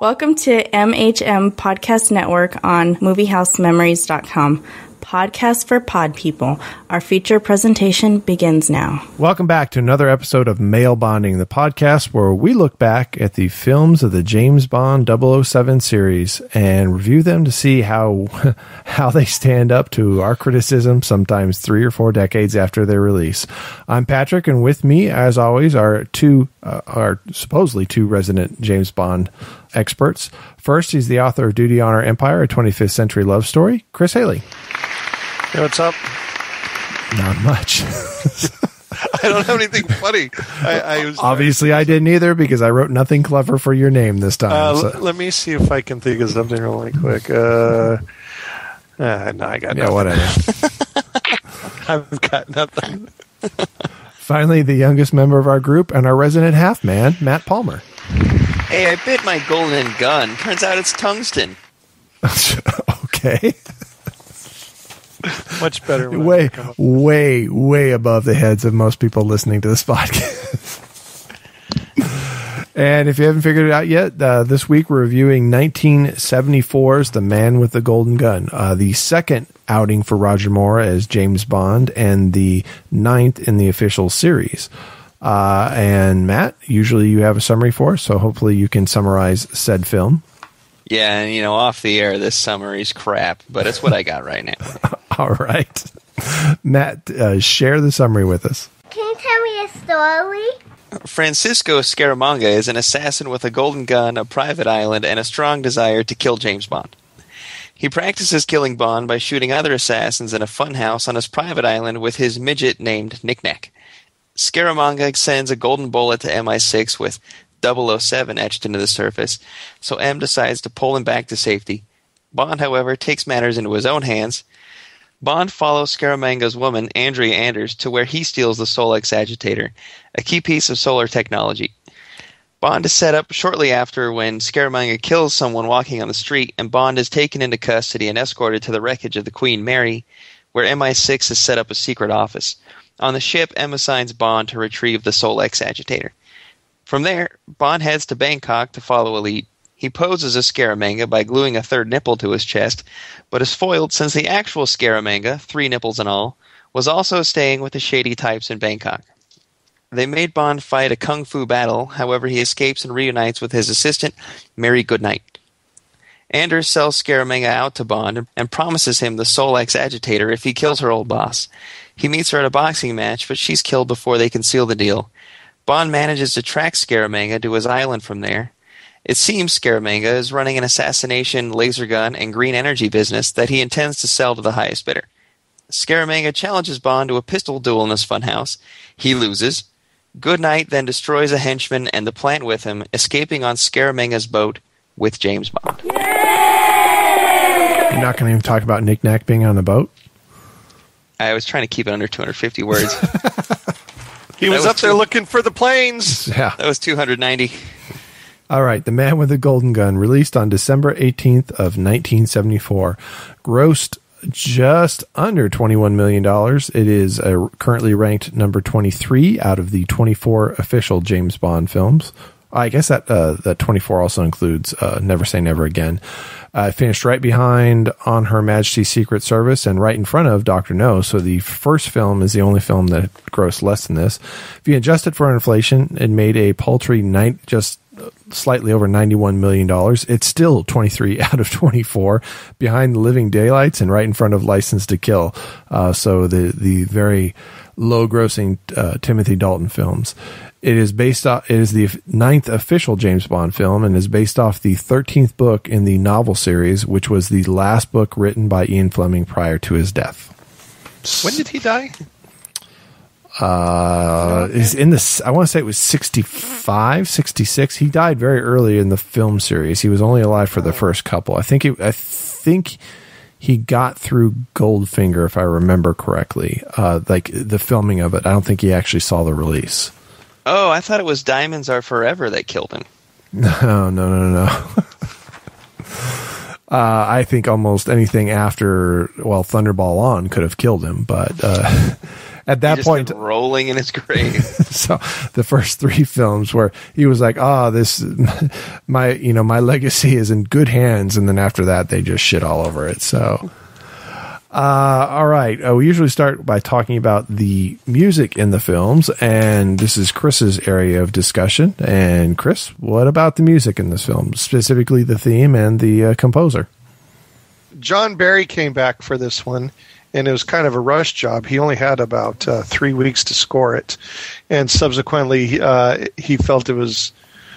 Welcome to MHM Podcast Network on MovieHouseMemories.com. Podcast for pod people. Our feature presentation begins now. Welcome back to another episode of Male Bonding, the podcast where we look back at the films of the James Bond 007 series and review them to see how they stand up to our criticism, sometimes 3 or 4 decades after their release. I'm Patrick, and with me, as always, are supposedly two resident James Bond experts. First, he's the author of Duty, Honor, Empire, a 25th century love story, Chris Haley. Hey, what's up? Not much. I don't have anything funny. Obviously, I didn't either because I wrote nothing clever for your name this time. Let me see if I can think of something really quick. No, I got nothing. Yeah, whatever. I've got nothing. Finally, the youngest member of our group and our resident half-man, Matt Palmer. Hey, I bit my golden gun. Turns out it's tungsten. Okay. Much better. Way above the heads of most people listening to this podcast. And if you haven't figured it out yet, this week we're reviewing 1974's The Man with the Golden Gun, the second outing for Roger Moore as James Bond and the 9th in the official series. And Matt, usually you have a summary for us, so hopefully you can summarize said film. Yeah, and you know, off the air, this summary's crap, but it's what I got right now. All right. Matt, share the summary with us. Can you tell me a story? Francisco Scaramanga is an assassin with a golden gun, a private island, and a strong desire to kill James Bond. He practices killing Bond by shooting other assassins in a funhouse on his private island with his midget named Nick Nack. Scaramanga sends a golden bullet to MI6 with 007 etched into the surface, so M decides to pull him back to safety. Bond, however, takes matters into his own hands. Bond follows Scaramanga's woman, Andrea Anders, to where he steals the Solex Agitator, a key piece of solar technology. Bond is set up shortly after when Scaramanga kills someone walking on the street, and Bond is taken into custody and escorted to the wreckage of the Queen Mary, where MI6 has set up a secret office. On the ship, M assigns Bond to retrieve the Solex Agitator. From there, Bond heads to Bangkok to follow a lead. He poses as Scaramanga by gluing a third nipple to his chest, but is foiled since the actual Scaramanga, 3 nipples in all, was also staying with the shady types in Bangkok. They made Bond fight a kung fu battle, however he escapes and reunites with his assistant, Mary Goodnight. Anders sells Scaramanga out to Bond and promises him the Solex Agitator if he kills her old boss. He meets her at a boxing match, but she's killed before they can seal the deal. Bond manages to track Scaramanga to his island from there. It seems Scaramanga is running an assassination, laser gun, and green energy business that he intends to sell to the highest bidder. Scaramanga challenges Bond to a pistol duel in his funhouse. He loses. Goodnight then destroys a henchman and the plant with him, escaping on Scaramanga's boat with James Bond. You're not going to even talk about Nick Nack being on the boat? I was trying to keep it under 250 words. He was up there looking for the planes. Yeah. That was 290. All right. The Man with the Golden Gun, released on December 18th of 1974. Grossed just under $21 million. It is currently ranked number 23 out of the 24 official James Bond films. I guess that that 24 also includes Never Say Never Again. It finished right behind On Her Majesty's Secret Service and right in front of Dr. No, so the first film is the only film that grossed less than this. If you adjust it for inflation, it made a paltry just slightly over $91 million. It's still 23 out of 24, behind The Living Daylights and right in front of License to Kill. So the very low-grossing Timothy Dalton films. It is based off. It is the 9th official James Bond film and is based off the 13th book in the novel series, which was the last book written by Ian Fleming prior to his death. When did he die? Is in this. I want to say it was 65, 66. He died very early in the film series. He was only alive for the first couple. I think he got through Goldfinger, if I remember correctly. Like the filming of it. I don't think he actually saw the release. Oh, I thought it was Diamonds Are Forever that killed him. No. I think almost anything after, well, Thunderball On could have killed him, but at that point, been rolling in his grave. So the first three films where he was like, oh, this, my, you know, my legacy is in good hands. And then after that, they just shit all over it. So, all right. We usually start by talking about the music in the films. And this is Chris's area of discussion. And Chris, what about the music in this film, specifically the theme and the composer? John Barry came back for this one, and it was kind of a rush job. He only had about 3 weeks to score it, and subsequently he felt it was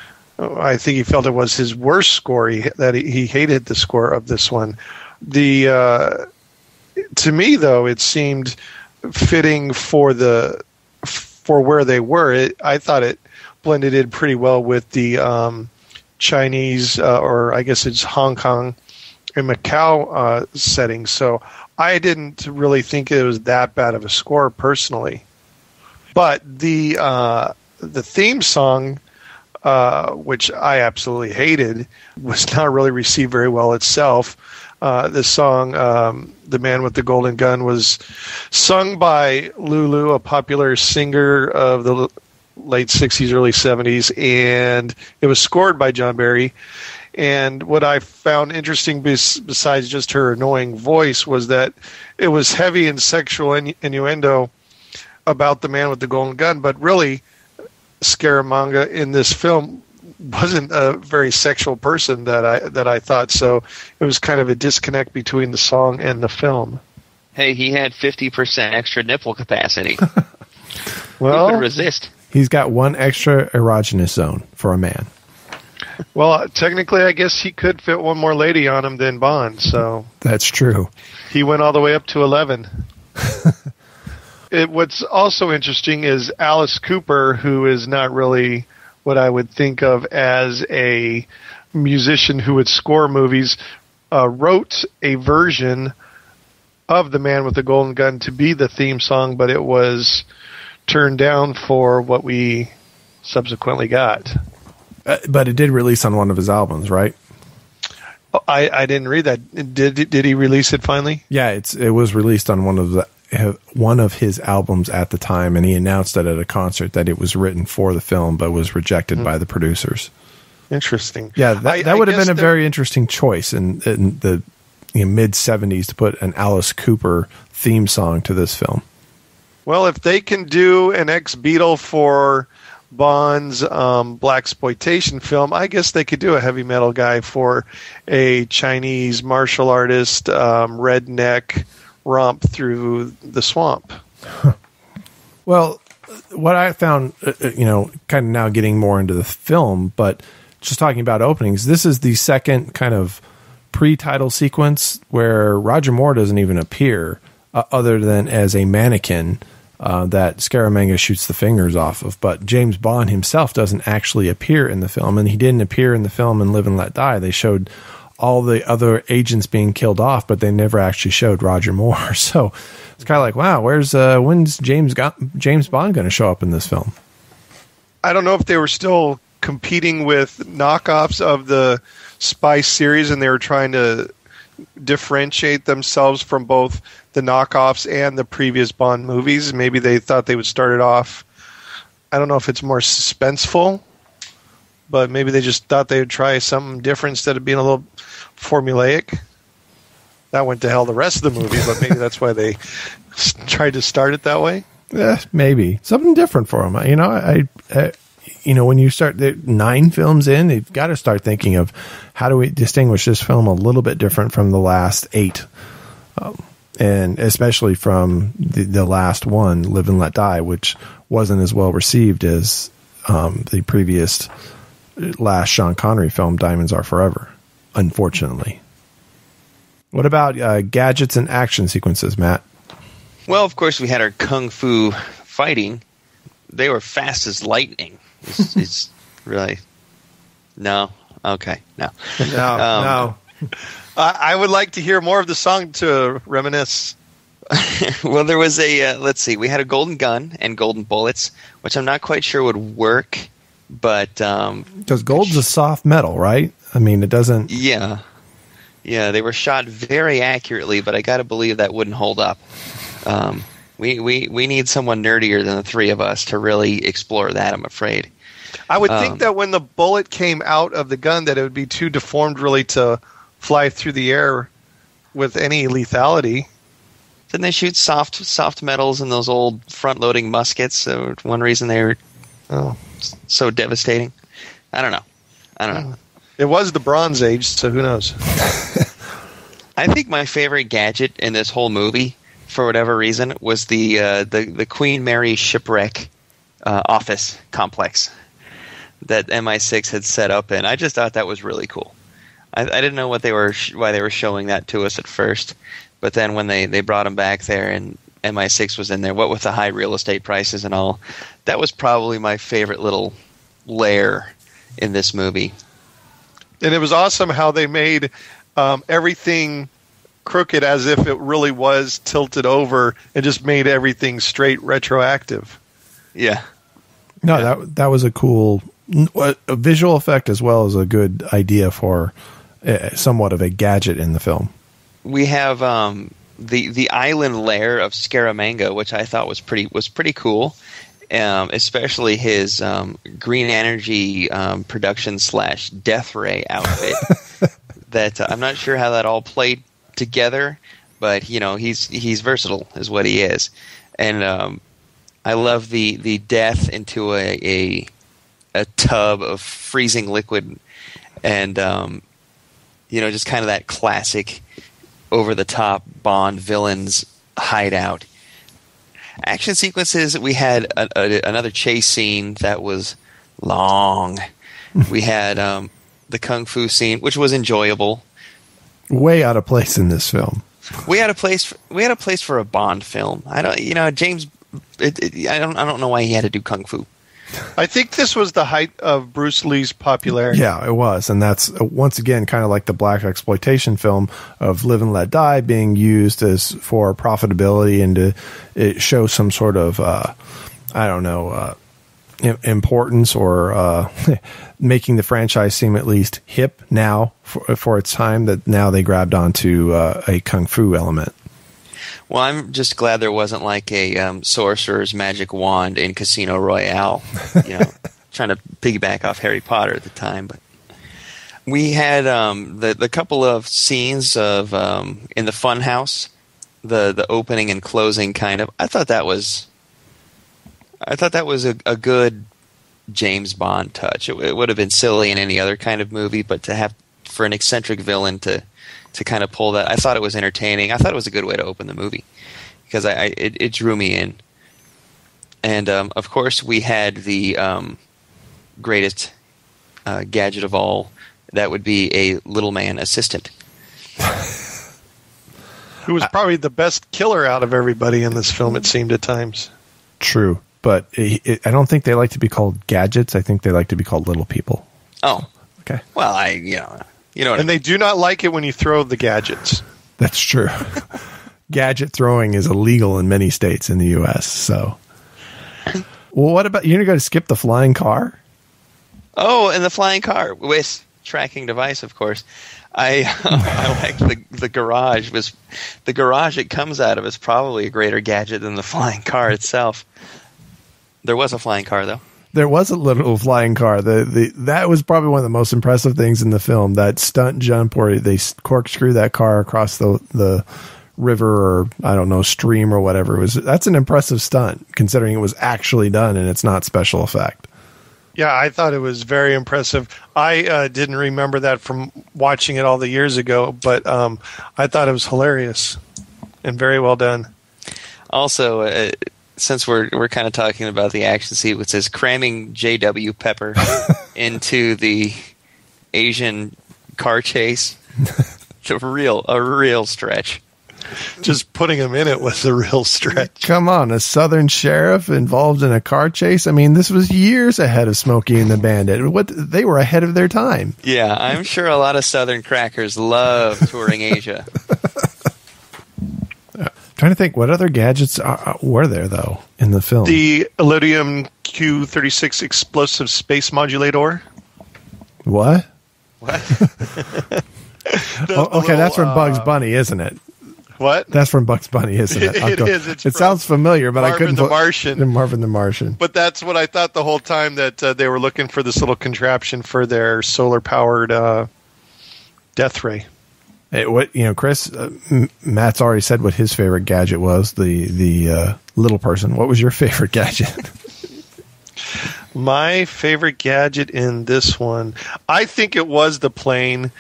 – I think he felt it was his worst score. He hated the score of this one. The to me, though, it seemed fitting for where they were. I thought it blended in pretty well with the Chinese or I guess it's Hong Kong and Macau setting. So I didn't really think it was that bad of a score personally, but the theme song, which I absolutely hated, was not really received very well itself. This song, "The Man with the Golden Gun," was sung by Lulu, a popular singer of the late 60s, early 70s, and it was scored by John Barry. And what I found interesting, besides just her annoying voice, was that it was heavy in sexual innuendo about the man with the golden gun. But really, Scaramanga in this film wasn't a very sexual person that I thought. So it was kind of a disconnect between the song and the film. Hey, he had 50% extra nipple capacity. Well, who could resist? He's got one extra erogenous zone for a man. Well, technically, I guess he could fit one more lady on him than Bond, so... That's true. He went all the way up to 11. What's also interesting is Alice Cooper, who is not really what I would think of as a musician who would score movies, wrote a version of The Man with the Golden Gun to be the theme song, but it was turned down for what we subsequently got. But it did release on one of his albums, right? I didn't read that. Did he release it finally? Yeah, it was released on one of his albums at the time, and he announced that at a concert that it was written for the film but was rejected by the producers. Interesting. Yeah, that would have been a very interesting choice in the mid-70s to put an Alice Cooper theme song to this film. Well, if they can do an ex-Beatle for Bond's blaxploitation film, I guess they could do a heavy metal guy for a Chinese martial artist redneck romp through the swamp. Well, what I found, kind of now getting more into the film, but just talking about openings, this is the second kind of pre-title sequence where Roger Moore doesn't even appear other than as a mannequin that Scaramanga shoots the fingers off of, but James Bond himself doesn't actually appear in the film, and he didn't appear in the film in Live and Let Die. They showed all the other agents being killed off, but they never actually showed Roger Moore. So it's kind of like, wow, when's James Bond going to show up in this film? I don't know if they were still competing with knockoffs of the spy series, and they were trying to differentiate themselves from both the knockoffs and the previous Bond movies. Maybe they thought they would start it off. I don't know if it's more suspenseful, but maybe they just thought they would try something different instead of being a little formulaic. That went to hell the rest of the movie, but maybe that's why they tried to start it that way. Yeah, maybe something different for them. When you start 9 films in, you've got to start thinking of how do we distinguish this film a little bit different from the last 8, and especially from the last one, Live and Let Die, which wasn't as well received as the previous last Sean Connery film, Diamonds Are Forever, unfortunately. What about gadgets and action sequences, Matt? Well, of course, we had our kung fu fighting. They were fast as lightning. It's really no. I would like to hear more of the song to reminisce. Well, there was a let's see. We had a golden gun and golden bullets, which I'm not quite sure would work, but because gold's a soft metal, right? I mean, it doesn't. Yeah, they were shot very accurately, but I got to believe that wouldn't hold up. We need someone nerdier than the three of us to really explore that, I'm afraid. I would think that when the bullet came out of the gun that it would be too deformed really to fly through the air with any lethality. Didn't they shoot soft metals in those old front-loading muskets? So one reason they were so devastating. I don't know. It was the Bronze Age, so who knows? I think my favorite gadget in this whole movie, for whatever reason, was the Queen Mary shipwreck office complex that MI6 had set up, and I just thought that was really cool. I didn't know why they were showing that to us at first, but then when they brought him back there and MI6 was in there, what with the high real estate prices and all, that was probably my favorite little lair in this movie. And it was awesome how they made everything crooked as if it really was tilted over and just made everything straight retroactive. Yeah. No, that was a cool a visual effect as well as a good idea for somewhat of a gadget in the film. We have the island lair of Scaramanga, which I thought was pretty cool, especially his green energy production / death ray outfit. That I'm not sure how that all played together, but you know he's versatile is what he is, and I love the death into a tub of freezing liquid, and just kind of that classic over the top Bond villains hideout. Action sequences, we had another chase scene that was long. We had the kung fu scene, which was enjoyable. Way out of place in this film. We had a place for a Bond film. I don't know why he had to do kung fu. I think this was the height of Bruce Lee's popularity. Yeah, it was. And that's, once again, kind of like the black exploitation film of Live and Let Die being used as for profitability and to show some sort of, importance or making the franchise seem at least hip now for its time, that now they grabbed onto a kung fu element. Well, I'm just glad there wasn't like a sorcerer's magic wand in Casino Royale, trying to piggyback off Harry Potter at the time. But we had the couple of scenes of in the Funhouse, the opening and closing kind of. I thought that was a good James Bond touch. It would have been silly in any other kind of movie, but to have for an eccentric villain to kind of pull that. I thought it was entertaining. I thought it was a good way to open the movie because it drew me in. And, of course, we had the greatest gadget of all. That would be a little man assistant. Who was probably the best killer out of everybody in this film, it seemed at times. True. But I don't think they like to be called gadgets. I think they like to be called little people. Oh. Okay. Well, I mean. They do not like it when you throw the gadgets. That's true. Gadget throwing is illegal in many states in the U.S. So, well, what about you're going to skip the flying car? Oh, and the flying car with tracking device, of course. I like the garage was the garage it comes out of is probably a greater gadget than the flying car itself. There was a flying car though. There was a little flying car. That was probably one of the most impressive things in the film. That stunt jump where they corkscrew that car across the river or I don't know stream or whatever. That's an impressive stunt considering it was actually done and it's not special effect. Yeah, I thought it was very impressive. I didn't remember that from watching it all the years ago, but I thought it was hilarious and very well done. Also. Since we're kind of talking about the action sequences, cramming J.W. Pepper into the Asian car chase, it's a real stretch. Just putting him in it was a real stretch. Come on, a Southern sheriff involved in a car chase? I mean, this was years ahead of Smokey and the Bandit. They were ahead of their time. Yeah, I'm sure a lot of Southern crackers love touring Asia. Trying to think what other gadgets were there though in the film. The Elydium Q36 explosive space modulator. What? What? Okay, that's from Bugs Bunny, isn't it? What? That's from Bugs Bunny, isn't it? It is. It sounds familiar, but I couldn't. Marvin the Martian. But that's what I thought the whole time, that they were looking for this little contraption for their solar-powered death ray. Chris, Matt's already said what his favorite gadget was, the little person. What was your favorite gadget? My favorite gadget in this one, I think it was the plane.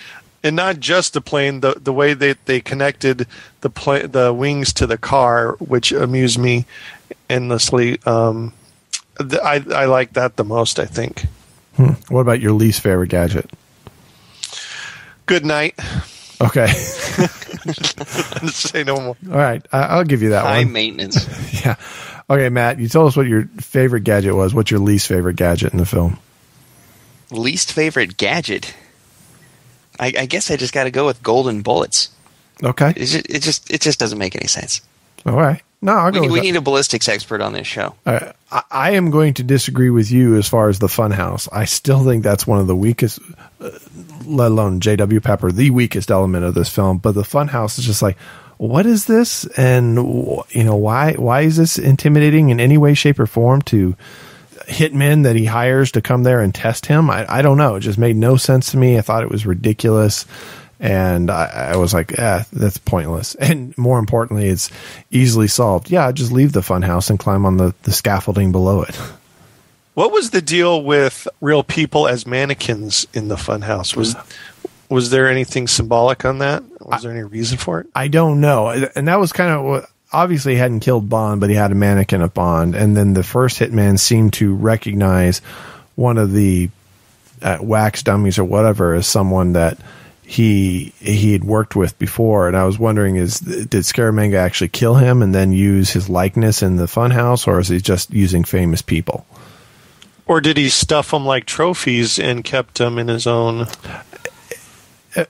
And not just the plane, the way that they connected the wings to the car, which amused me endlessly. I like that the most, I think. What about your least favorite gadget? Goodnight. Okay. Say no more. All right. I'll give you that one. High maintenance. Yeah. Okay, Matt, you told us what your favorite gadget was. What's your least favorite gadget in the film? Least favorite gadget? I guess I just got to go with golden bullets. Okay. It just doesn't make any sense. All right. No, I'll go with that. We need a ballistics expert on this show. I am going to disagree with you as far as the funhouse. I still think that's one of the weakest, let alone J.W. Pepper, the weakest element of this film. But the funhouse is just like, what is this? And why is this intimidating in any way, shape, or form to hitmen that he hires to come there and test him? I don't know. It just made no sense to me. I thought it was ridiculous, and I was like, that's pointless. And more importantly, it's easily solved. Yeah, just leave the funhouse and climb on the scaffolding below it. What was the deal with real people as mannequins in the funhouse? Was there anything symbolic on that? Was there any reason for it? I don't know. And that was kind of what. Obviously, he hadn't killed Bond, but he had a mannequin of Bond. And then the first hitman seemed to recognize one of the wax dummies or whatever as someone that he had worked with before. And I was wondering, did Scaramanga actually kill him and then use his likeness in the funhouse, or is he just using famous people? Or did he stuff them like trophies and kept them in his own...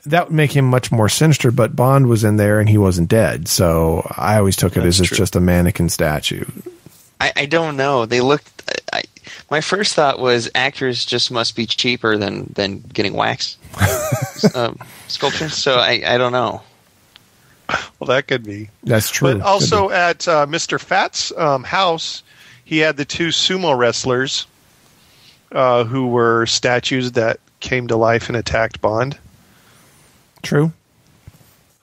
That would make him much more sinister, but Bond was in there and he wasn't dead. So I always took it as it's just a mannequin statue. I don't know. They looked. My first thought was actors just must be cheaper than getting wax sculptures. So I don't know. Well, that could be. That's true. But also at Mr. Fat's house, he had the two sumo wrestlers who were statues that came to life and attacked Bond. True.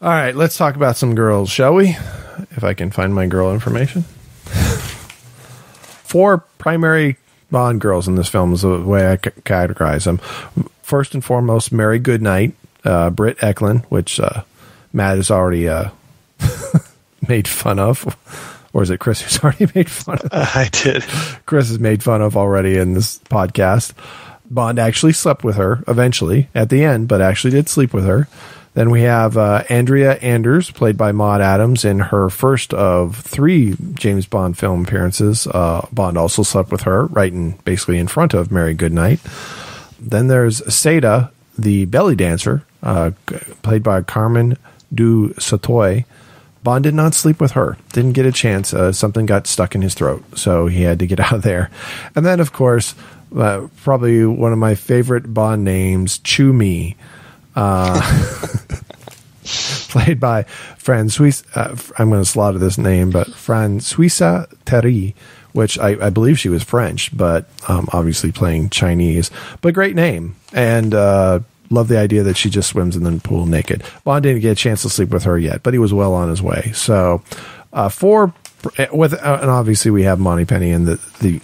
All right, let's talk about some girls, shall we? If I can find my girl information. 4 primary Bond girls in this film is the way I categorize them. First and foremost, Mary Goodnight, Britt Ekland, which Matt has already made fun of. Or is it Chris who's already made fun of? I did. Chris has made fun of already in this podcast. Bond actually slept with her eventually at the end, but actually did sleep with her. Then we have Andrea Anders, played by Maude Adams, in her first of 3 James Bond film appearances. Bond also slept with her, right in, basically in front of Mary Goodnight. Then there's Seda, the belly dancer, played by Carmen Du Satoy. Bond did not sleep with her. Didn't get a chance. Something got stuck in his throat, so he had to get out of there. And then, of course... probably one of my favorite Bond names, Chew Mee, played by Françoise. I'm going to slaughter this name, but Françoise Terry, which I believe she was French, but obviously playing Chinese. But great name, and love the idea that she just swims in the pool naked. Bond didn't get a chance to sleep with her yet, but he was well on his way. So 4. And obviously we have Monty Penny and the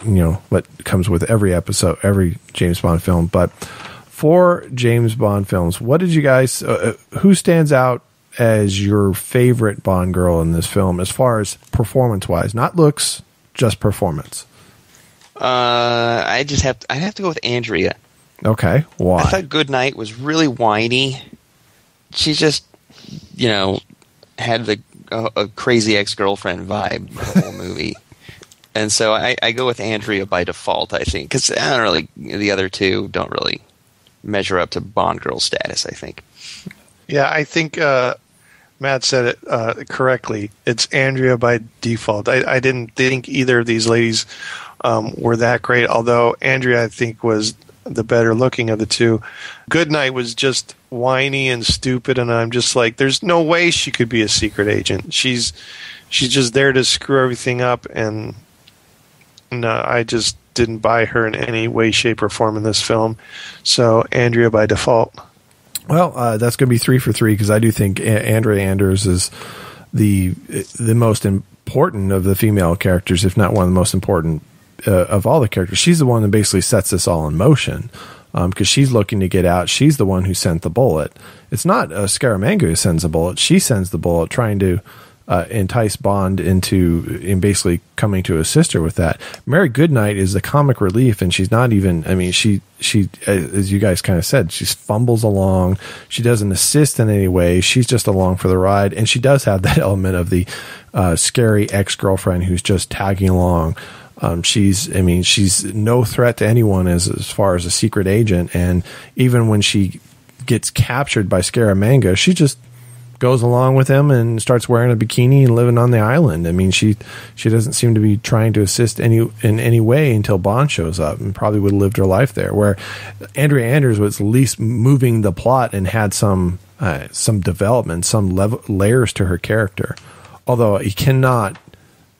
what comes with every episode, every James Bond film. But 4 James Bond films. What did you guys? Who stands out as your favorite Bond girl in this film, as far as performance wise, not looks, just performance? I'd have to go with Andrea. Okay, why? I thought Goodnight was really whiny. She just, had a crazy ex-girlfriend vibe the whole movie. And so I go with Andrea by default, I think, because the other two don't really measure up to Bond girl status, I think. Yeah, I think Matt said it correctly. It's Andrea by default. I didn't think either of these ladies were that great, although Andrea, I think, was the better looking of the two. Goodnight was just whiny and stupid, and I'm just like, there's no way she could be a secret agent. She's just there to screw everything up, and no, I just didn't buy her in any way, shape, or form in this film. So Andrea by default. Well, that's going to be 3 for 3 because I do think Andrea Anders is the most important of the female characters, if not one of the most important of all the characters. She's the one that basically sets this all in motion because she's looking to get out. She's the one who sent the bullet. It's not Scaramanga who sends the bullet. She sends the bullet trying to entice Bond in basically coming to assist her with that. Mary Goodnight is the comic relief, and she's not even, I mean, she as you guys kind of said, she fumbles along. She doesn't assist in any way. She's just along for the ride, and she does have that element of the scary ex-girlfriend who's just tagging along. She's no threat to anyone as far as a secret agent, and even when she gets captured by Scaramanga, she just goes along with him and starts wearing a bikini and living on the island. I mean, she doesn't seem to be trying to assist in any way until Bond shows up, and probably would have lived her life there. Where Andrea Anders was at least moving the plot and had some development, some layers to her character. Although you cannot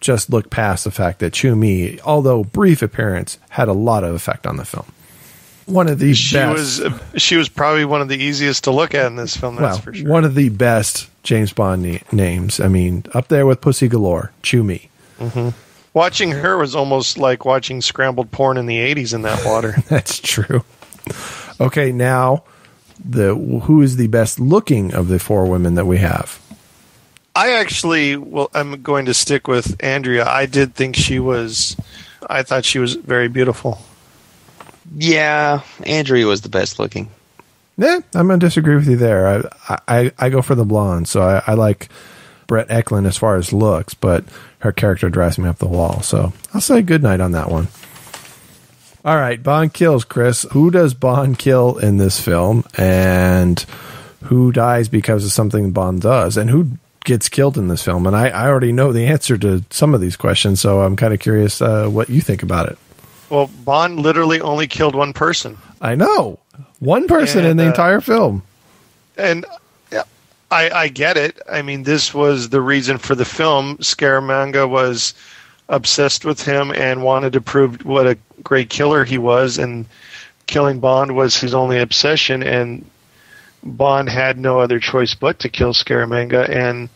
just look past the fact that Chew Mee, although brief appearance, had a lot of effect on the film. One of the best. She was probably one of the easiest to look at in this film. That's for sure. One of the best James Bond names. I mean, up there with Pussy Galore, Chew Mee. Mm-hmm. Watching her was almost like watching scrambled porn in the 80s in that water. That's true. Okay, now who is the best looking of the four women that we have? I'm going to stick with Andrea. I thought she was very beautiful. Yeah, Andrea was the best looking. Yeah, I'm going to disagree with you there. I go for the blonde, so I like Britt Ekland as far as looks, but her character drives me up the wall. So I'll say goodnight on that one. All right, Bond kills, Chris. Who does Bond kill in this film? And who dies because of something Bond does? And who gets killed in this film? And I already know the answer to some of these questions, so I'm kind of curious what you think about it. Well, Bond literally only killed one person. I know. One person in the entire film. And I get it. I mean, this was the reason for the film. Scaramanga was obsessed with him and wanted to prove what a great killer he was, and killing Bond was his only obsession, and Bond had no other choice but to kill Scaramanga, and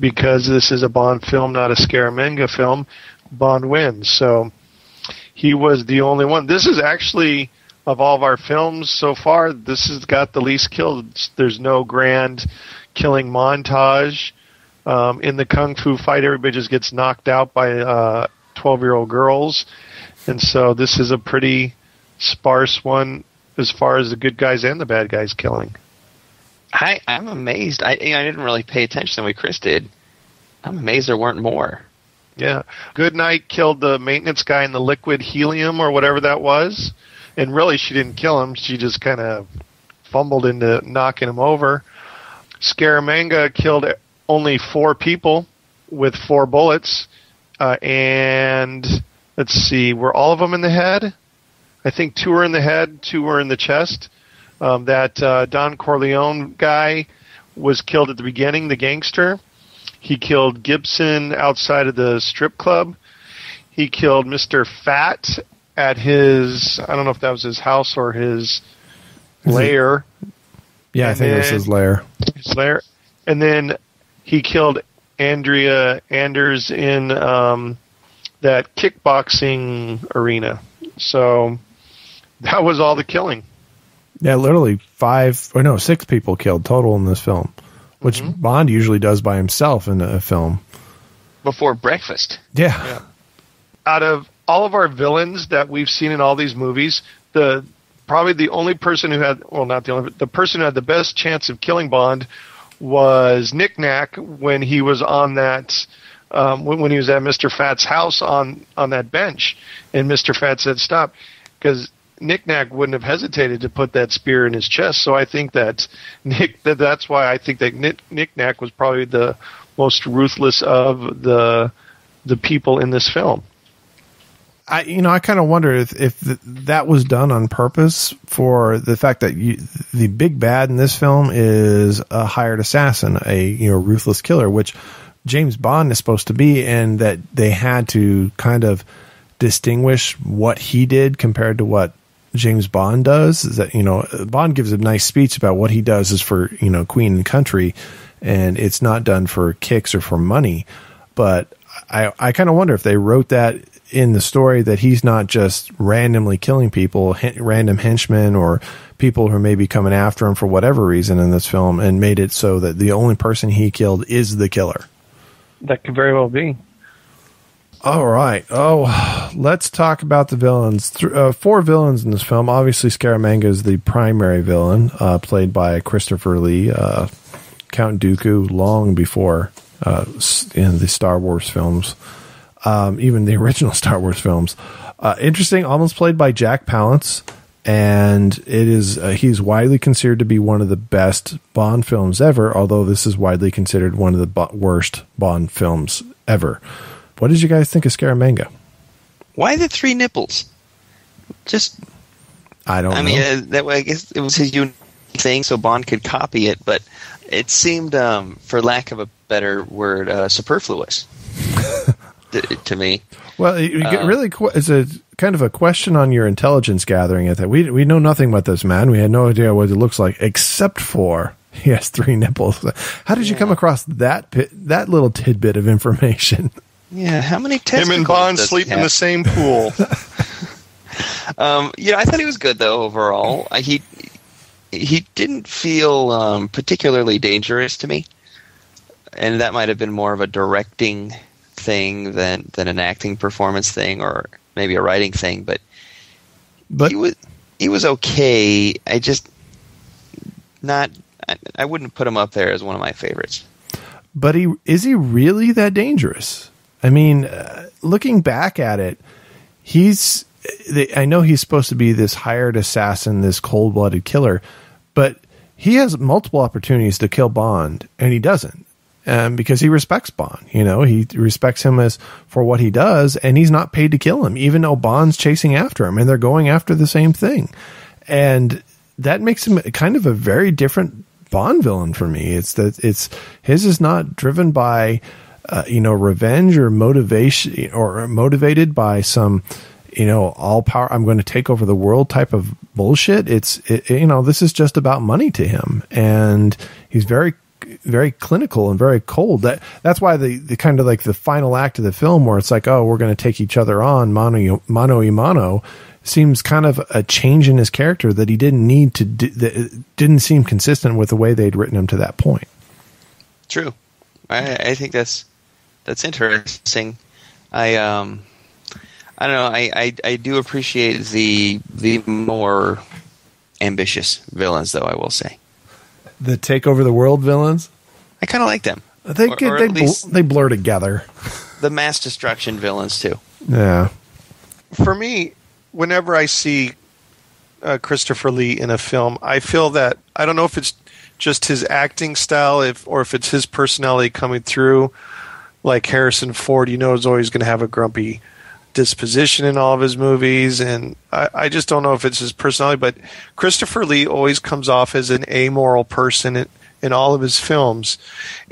because this is a Bond film, not a Scaramanga film, Bond wins. So he was the only one. This is actually, of all of our films so far, this has got the least kills. There's no grand killing montage. In the kung fu fight, everybody just gets knocked out by 12-year-old girls. And so this is a pretty sparse one as far as the good guys and the bad guys killing. I'm amazed. I didn't really pay attention the way Chris did. I'm amazed there weren't more. Yeah. Goodnight killed the maintenance guy in the liquid helium or whatever that was. And really, she didn't kill him. She just kind of fumbled into knocking him over. Scaramanga killed only 4 people with 4 bullets. And let's see, were all of them in the head? I think 2 were in the head, 2 were in the chest. That Don Corleone guy was killed at the beginning, the gangster. He killed Gibson outside of the strip club. He killed Mr. Fat at his, I don't know if that was his house or his lair. Yeah, I think it was his lair. His lair. And then he killed Andrea Anders in that kickboxing arena. So that was all the killing. Yeah, literally 6 people killed total in this film, which Bond usually does by himself in a film. Before breakfast. Yeah. Out of all of our villains that we've seen in all these movies, the person who had the best chance of killing Bond was Nick Nack when he was on that when he was at Mr. Fat's house on that bench, and Mr. Fat said stop, because Nick Nack wouldn't have hesitated to put that spear in his chest. So I think that that's why I think that Nick Nack was probably the most ruthless of the people in this film. I kind of wonder if that was done on purpose for the fact that the big bad in this film is a hired assassin, a ruthless killer, which James Bond is supposed to be, and that they had to kind of distinguish what he did compared to what James Bond does. Is that, Bond gives a nice speech about what he does is for, Queen and country, and it's not done for kicks or for money. But I kind of wonder if they wrote that in the story, that he's not just randomly killing people, random henchmen or people who may be coming after him for whatever reason in this film, and made it so that the only person he killed is the killer. That could very well be. All right. Oh, let's talk about the villains. Four villains in this film. Obviously, Scaramanga is the primary villain, played by Christopher Lee, Count Dooku, long before in the Star Wars films, even the original Star Wars films. Interesting, almost played by Jack Palance, and it is he's widely considered to be one of the best Bond films ever, although this is widely considered one of the worst Bond films ever. What did you guys think of Scaramanga? Why the three nipples? Just I don't know. That way, I guess it was his unique thing, so Bond could copy it, but it seemed, for lack of a better word, superfluous to me. Well, it really is a kind of a question on your intelligence gathering. At that, we know nothing about this man. We had no idea what it looks like, except for he has three nipples. How did you come across that little tidbit of information? Yeah, how many testicles? Him and Bond sleep in the same pool. I thought he was good though overall. He didn't feel particularly dangerous to me, and that might have been more of a directing thing than an acting performance thing, or maybe a writing thing. But he was okay. I just I wouldn't put him up there as one of my favorites. But is he really that dangerous? I mean, looking back at it, I know he's supposed to be this hired assassin, this cold-blooded killer, but he has multiple opportunities to kill Bond, and he doesn't, because he respects Bond. He respects him for what he does, and he's not paid to kill him, even though Bond's chasing after him, and they're going after the same thing. And that makes him kind of a very different Bond villain for me. His is not driven by revenge or motivation, or motivated by some, all power, I'm going to take over the world type of bullshit. This is just about money to him. And he's very, very clinical and very cold. That's why the kind of like the final act of the film, where it's like, oh, we're going to take each other on mano a mano, seems kind of a change in his character that he didn't need to do, that didn't seem consistent with the way they'd written him to that point. True. I think that's interesting. I don't know. I do appreciate the more ambitious villains, though. I will say, the take over the world villains, I kind of like them. They blur together. The mass destruction villains too. Yeah. For me, whenever I see Christopher Lee in a film, I feel that, I don't know if it's just his acting style, or if it's his personality coming through, like Harrison Ford, is always going to have a grumpy disposition in all of his movies, and I just don't know if it's his personality, but Christopher Lee always comes off as an amoral person in all of his films,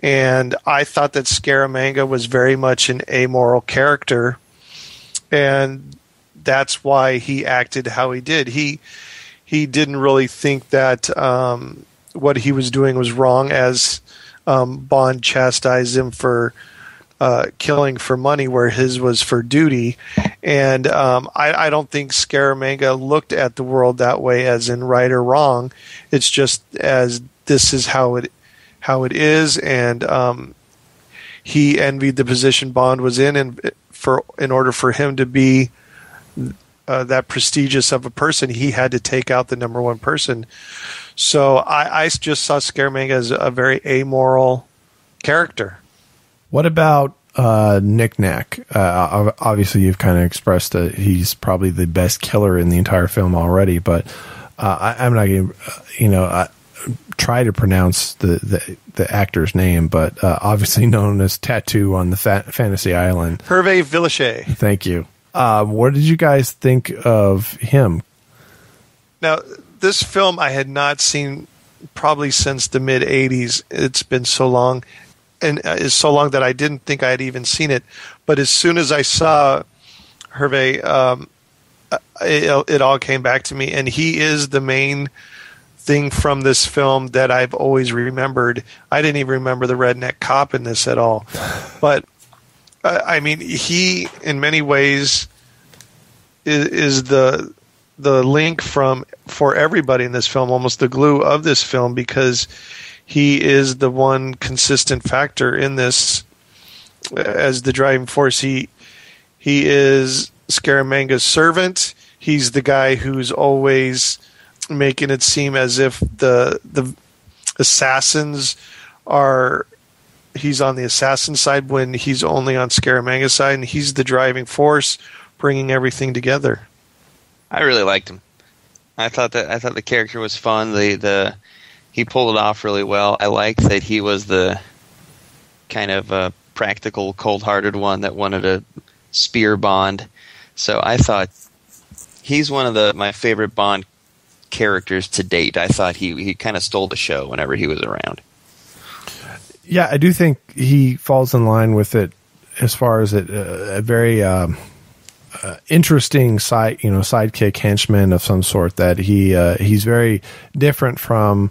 and I thought that Scaramanga was very much an amoral character, and that's why he acted how he did. He didn't really think that what he was doing was wrong, as Bond chastised him for killing for money, where his was for duty. And I don't think Scaramanga looked at the world that way, as in right or wrong. It's just as this is how it is, and he envied the position Bond was in, and in order for him to be that prestigious of a person, he had to take out the number one person. So I just saw Scaramanga as a very amoral character. What about Nick Nack? Obviously, you've kind of expressed that he's probably the best killer in the entire film already, but I'm not going to, try to pronounce the actor's name, but obviously known as Tattoo on the Fantasy Island. Hervé Villechaize. Thank you. What did you guys think of him? Now, this film I had not seen probably since the mid 80s. It's been so long, and it's so long that I didn't think I had even seen it. But as soon as I saw Hervé, it all came back to me, and he is the main thing from this film that I've always remembered. I didn't even remember the redneck cop in this at all. But, I mean, he, in many ways, is the link for everybody in this film, almost the glue of this film, because he is the one consistent factor in this as the driving force. He is Scaramanga's servant. He's the guy who's always making it seem as if the assassins are, he's on the assassin side when he's only on Scaramanga's side, and he's the driving force bringing everything together. I really liked him. I thought the character was fun. He pulled it off really well. I liked that he was the kind of practical, cold-hearted one that wanted to spear Bond. So I thought he's one of my favorite Bond characters to date. I thought he kind of stole the show whenever he was around. Yeah, I do think he falls in line with it as far as a very interesting sidekick henchman of some sort, that he's very different from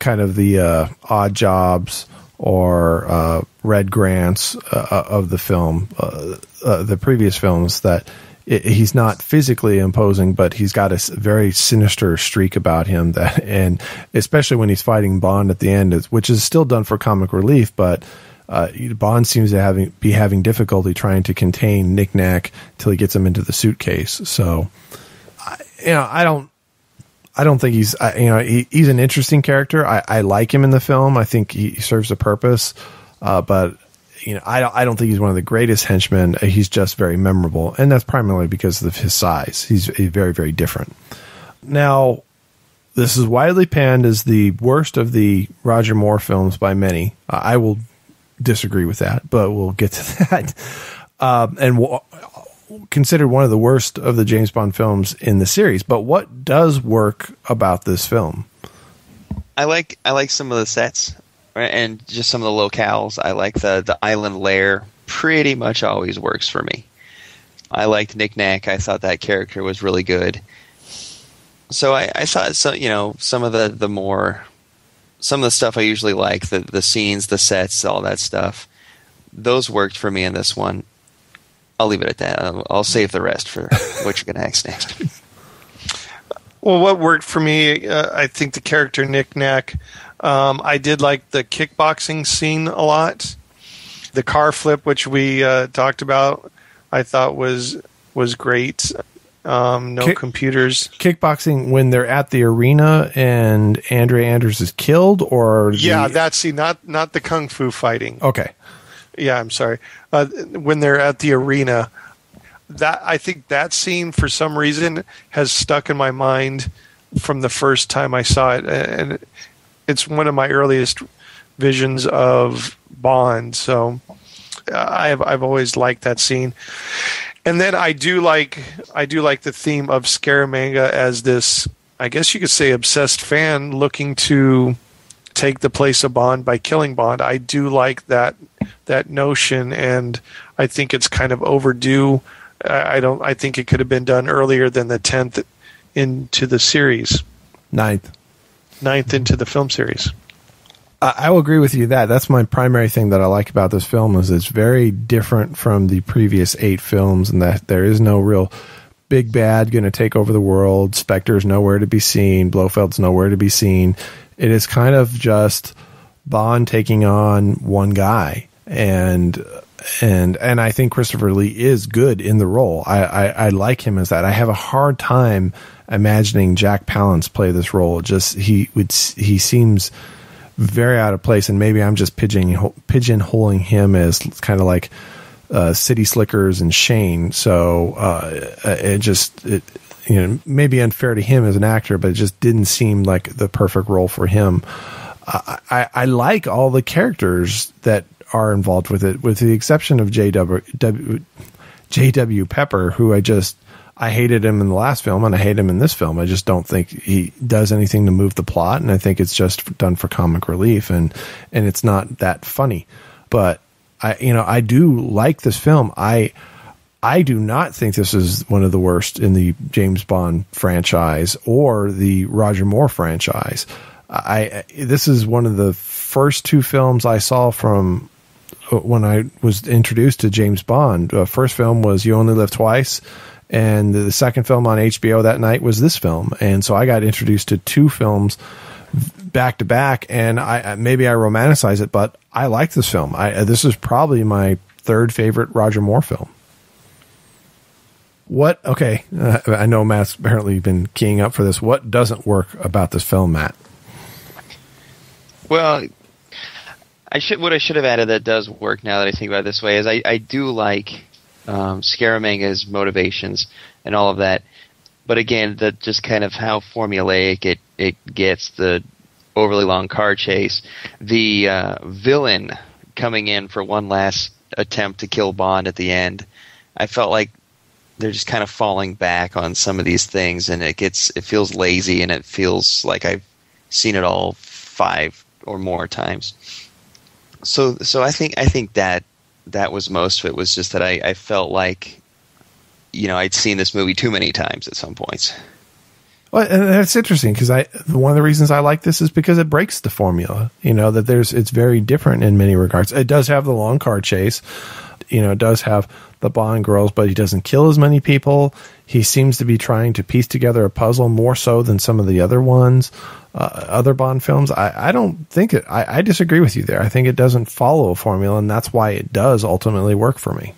kind of the odd jobs or Red Grants of the film, the previous films, that he's not physically imposing, but he's got a very sinister streak about him, that, and especially when he's fighting Bond at the end, which is still done for comic relief, but Bond seems to be having difficulty trying to contain Nick Nack till he gets him into the suitcase. So, I don't think he's, he's an interesting character. I like him in the film. I think he serves a purpose, but. I don't think he's one of the greatest henchmen. He's just very memorable, and that's primarily because of his size. He's very, very different. Now, this is widely panned as the worst of the Roger Moore films by many. I will disagree with that, but we'll get to that. And considered one of the worst of the James Bond films in the series. But what does work about this film? I like some of the sets. And just some of the locales. I like the island lair. Pretty much always works for me. I liked Nick Nack. I thought that character was really good. So I thought some of the stuff I usually like, the scenes, the sets, all that stuff. Those worked for me in this one. I'll leave it at that. I'll save the rest for what you're going to ask next. Well, what worked for me, I think the character Nick Nack. I did like the kickboxing scene a lot. The car flip, which we talked about, I thought was great. Computers. Kickboxing when they're at the arena and Andrea Anders is killed, or that scene, not the kung fu fighting. Okay, yeah, I'm sorry. When they're at the arena, that I think that scene for some reason has stuck in my mind from the first time I saw it, and it's one of my earliest visions of Bond, so I've always liked that scene. And then I do like the theme of Scaramanga as this, I guess you could say, obsessed fan looking to take the place of Bond by killing Bond. I do like that notion, and I think it's kind of overdue. I think it could have been done earlier than the 10th into the series. Ninth into the film series. I will agree with you that that's my primary thing that I like about this film, is it's very different from the previous 8 films, and that there is no real big bad going to take over the world. Spectre's nowhere to be seen. Blofeld's nowhere to be seen. It is kind of just Bond taking on one guy, and I think Christopher Lee is good in the role. I like him as that. I have a hard time imagining Jack Palance play this role. Just he seems very out of place, and maybe I'm just pigeonholing him as kind of like City Slickers and Shane. So it maybe unfair to him as an actor, but it just didn't seem like the perfect role for him. I like all the characters that are involved with it, with the exception of J.W. J.W. Pepper, who I hated him in the last film and I hate him in this film. I just don't think he does anything to move the plot. And I think it's just done for comic relief, and it's not that funny, but I do like this film. I do not think this is one of the worst in the James Bond franchise or the Roger Moore franchise. This is one of the first two films I saw from when I was introduced to James Bond. The first film was You Only Live Twice. And the second film on HBO that night was this film. And so I got introduced to two films back to back, and maybe I romanticize it, but I like this film. This is probably my third favorite Roger Moore film. What? Okay. I know Matt's apparently been keying up for this. What doesn't work about this film, Matt? Well, what I should have added that does work, now that I think about it this way, is I do like Scaramanga's motivations and all of that, but again, that just kind of how formulaic it gets. The overly long car chase, the villain coming in for one last attempt to kill Bond at the end. I felt like they're just kind of falling back on some of these things, and it feels lazy, and it feels like I've seen it all 5 or more times. So I think that was most of it. Was just that I felt like, I'd seen this movie too many times at some points. Well, and that's interesting, because one of the reasons I like this is because it breaks the formula, that it's very different in many regards. It does have the long car chase, it does have the Bond girls, but he doesn't kill as many people. He seems to be trying to piece together a puzzle more so than some of the other ones, other Bond films. I don't think it. I disagree with you there. I think it doesn't follow a formula, and that's why it does ultimately work for me.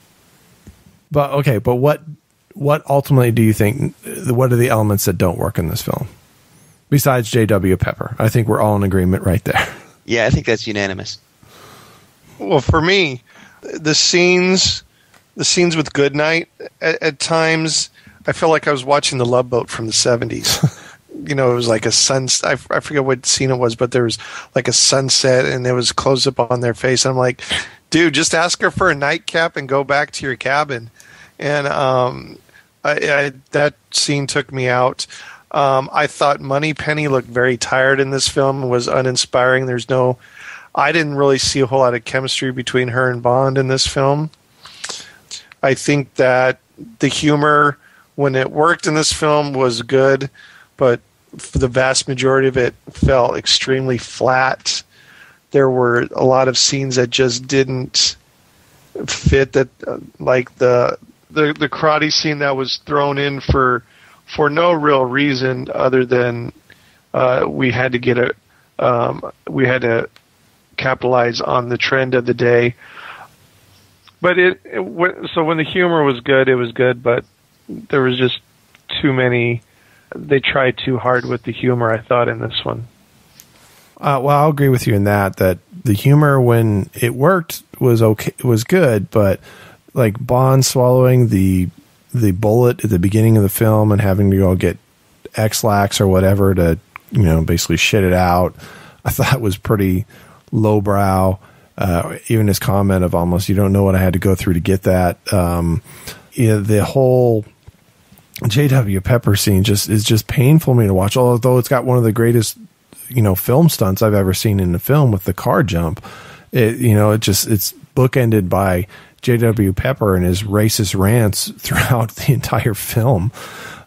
But okay, but what ultimately do you think? What are the elements that don't work in this film besides J.W. Pepper? I think we're all in agreement right there. Yeah, I think that's unanimous. Well, for me, the scenes with Goodnight at times, I felt like I was watching The Love Boat from the 70s. It was like a sunset. I forget what scene it was, but there was like a sunset and there was close up on their face. I'm like, dude, just ask her for a nightcap and go back to your cabin. And that scene took me out. I thought Moneypenny looked very tired in this film, was uninspiring. I didn't really see a whole lot of chemistry between her and Bond in this film. I think that the humor, when it worked in this film, was good, but for the vast majority of it fell extremely flat. There were a lot of scenes that just didn't fit, that like the karate scene that was thrown in for no real reason other than we had to capitalize on the trend of the day. But so when the humor was good, it was good, but there was just too many. They tried too hard with the humor, I thought, in this one. Well, I'll agree with you in that the humor, when it worked, was okay, was good, but like Bond swallowing the bullet at the beginning of the film and having to go get X-Lax or whatever to basically shit it out, I thought was pretty lowbrow. Even his comment of almost, you don't know what I had to go through to get that. The whole J.W. Pepper scene is just painful for me to watch, although it's got one of the greatest, film stunts I've ever seen in a film with the car jump. It's bookended by J.W. Pepper and his racist rants throughout the entire film.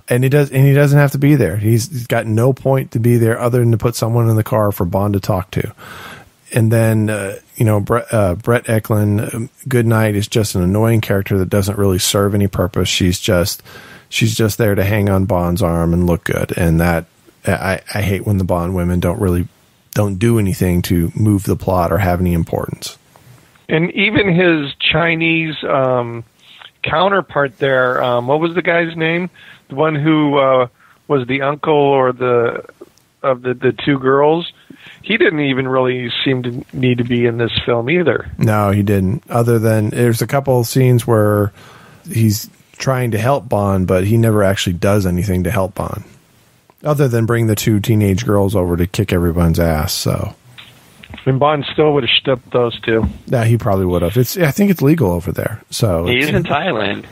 And he doesn't have to be there. He's got no point to be there other than to put someone in the car for Bond to talk to. And then, Britt Ekland, Goodnight is just an annoying character that doesn't really serve any purpose. She's just there to hang on Bond's arm and look good. And that I hate when the Bond women don't do anything to move the plot or have any importance. And even his Chinese counterpart there, what was the guy's name? The one who was the uncle or the two girls. He didn't even really seem to need to be in this film either. No, he didn't. Other than there's a couple of scenes where he's trying to help Bond, but he never actually does anything to help Bond, other than bring the two teenage girls over to kick everyone's ass. So, and Bond still would have stepped those two. Yeah, he probably would have. I think it's legal over there. So he is in Thailand.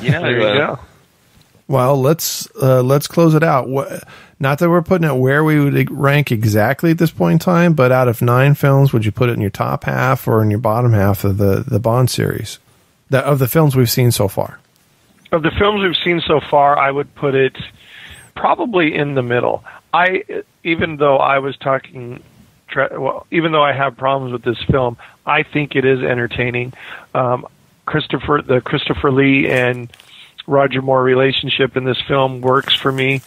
Yeah, there you go. Well, let's close it out. Not that we're putting it where we would rank exactly at this point in time, but out of 9 films, would you put it in your top half or in your bottom half of the Bond series? Of the films we've seen so far. Of the films we've seen so far, I would put it probably in the middle. Even though I was talking, well, even though I have problems with this film, I think it is entertaining. The Christopher Lee and Roger Moore relationship in this film works for me.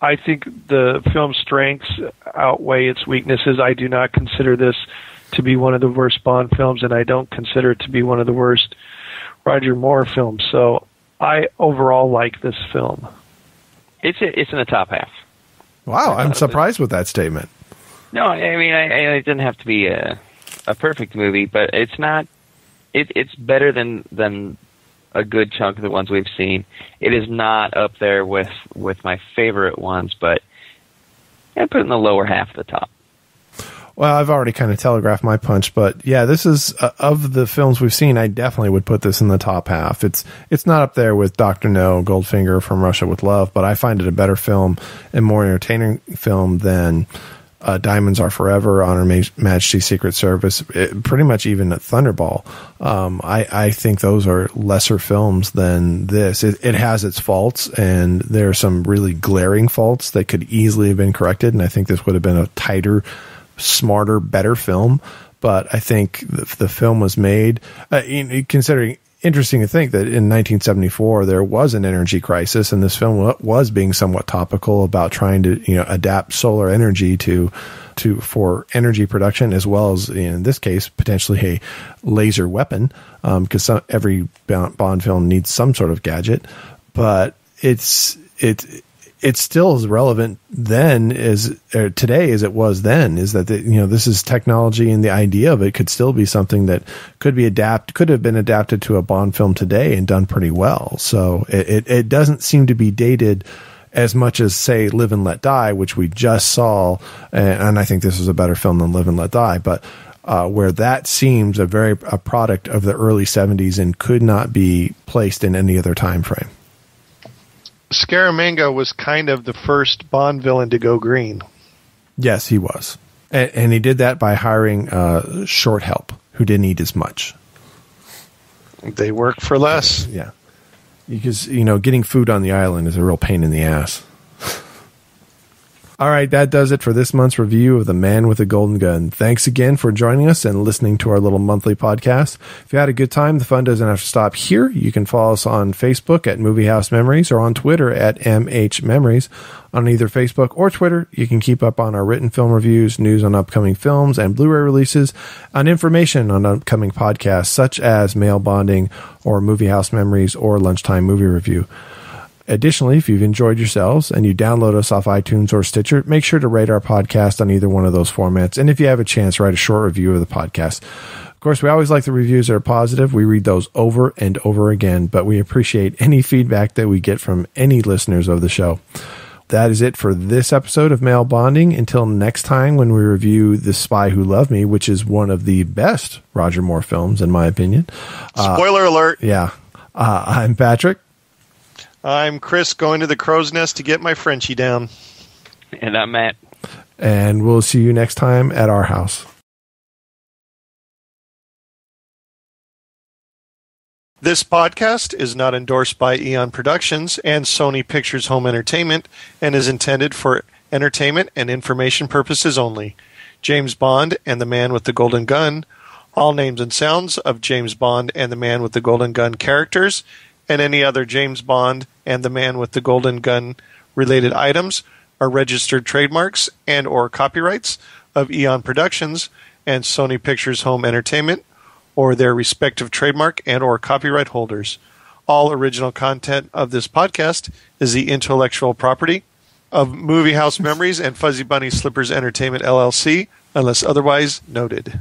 I think the film's strengths outweigh its weaknesses. I do not consider this to be one of the worst Bond films, and I don't consider it to be one of the worst Roger Moore films. So I overall like this film. It's in the top half. Wow, I'm surprised with that statement. No, I mean, it didn't have to be a perfect movie, but it's not. It's better than a good chunk of the ones we've seen. It is not up there with my favorite ones, but I put it in the lower half of the top. Well, I've already kind of telegraphed my punch, but yeah, this is of the films we've seen, I definitely would put this in the top half. It's not up there with Dr. No, Goldfinger, From Russia with Love, but I find it a better film and more entertaining film than Diamonds Are Forever, Honor Majesty's Secret Service, pretty much even Thunderball. I think those are lesser films than this. It has its faults, and there are some really glaring faults that could easily have been corrected, and I think this would have been a tighter, smarter, better film. But I think the film was made considering, interesting to think that in 1974 there was an energy crisis, and this film was being somewhat topical about trying to adapt solar energy for energy production, as well as in this case potentially a laser weapon, because every Bond film needs some sort of gadget. But it's still as relevant then as today as it was then, is that this is technology, and the idea of it could still be something that could have been adapted to a Bond film today and done pretty well. So it doesn't seem to be dated as much as, say, Live and Let Die, which we just saw, and I think this is a better film than Live and Let Die, but where that seems a product of the early 70s and could not be placed in any other time frame. Scaramanga was kind of the first Bond villain to go green. Yes, he was. And he did that by hiring short help who didn't eat as much. They work for less. Yeah. Because, getting food on the island is a real pain in the ass. All right, that does it for this month's review of The Man with the Golden Gun. Thanks again for joining us and listening to our little monthly podcast. If you had a good time, the fun doesn't have to stop here. You can follow us on Facebook at Movie House Memories or on Twitter at MH Memories. On either Facebook or Twitter, you can keep up on our written film reviews, news on upcoming films and Blu-ray releases, and information on upcoming podcasts such as Male Bonding or Movie House Memories or Lunchtime Movie Review. Additionally, if you've enjoyed yourselves and you download us off iTunes or Stitcher, make sure to rate our podcast on either one of those formats. And if you have a chance, write a short review of the podcast. Of course, we always like the reviews that are positive. We read those over and over again, but we appreciate any feedback that we get from any listeners of the show. That is it for this episode of Male Bonding. Until next time, when we review The Spy Who Loved Me, which is one of the best Roger Moore films, in my opinion. Spoiler alert. Yeah. I'm Patrick. I'm Chris, going to the crow's nest to get my Frenchie down. And I'm Matt. And we'll see you next time at our house. This podcast is not endorsed by Eon Productions and Sony Pictures Home Entertainment and is intended for entertainment and information purposes only. James Bond and The Man with the Golden Gun, all names and sounds of James Bond and The Man with the Golden Gun characters, and any other James Bond and The Man with the Golden Gun related items are registered trademarks and or copyrights of Eon Productions and Sony Pictures Home Entertainment or their respective trademark and or copyright holders. All original content of this podcast is the intellectual property of Movie House Memories and Fuzzy Bunny Slippers Entertainment, LLC, unless otherwise noted.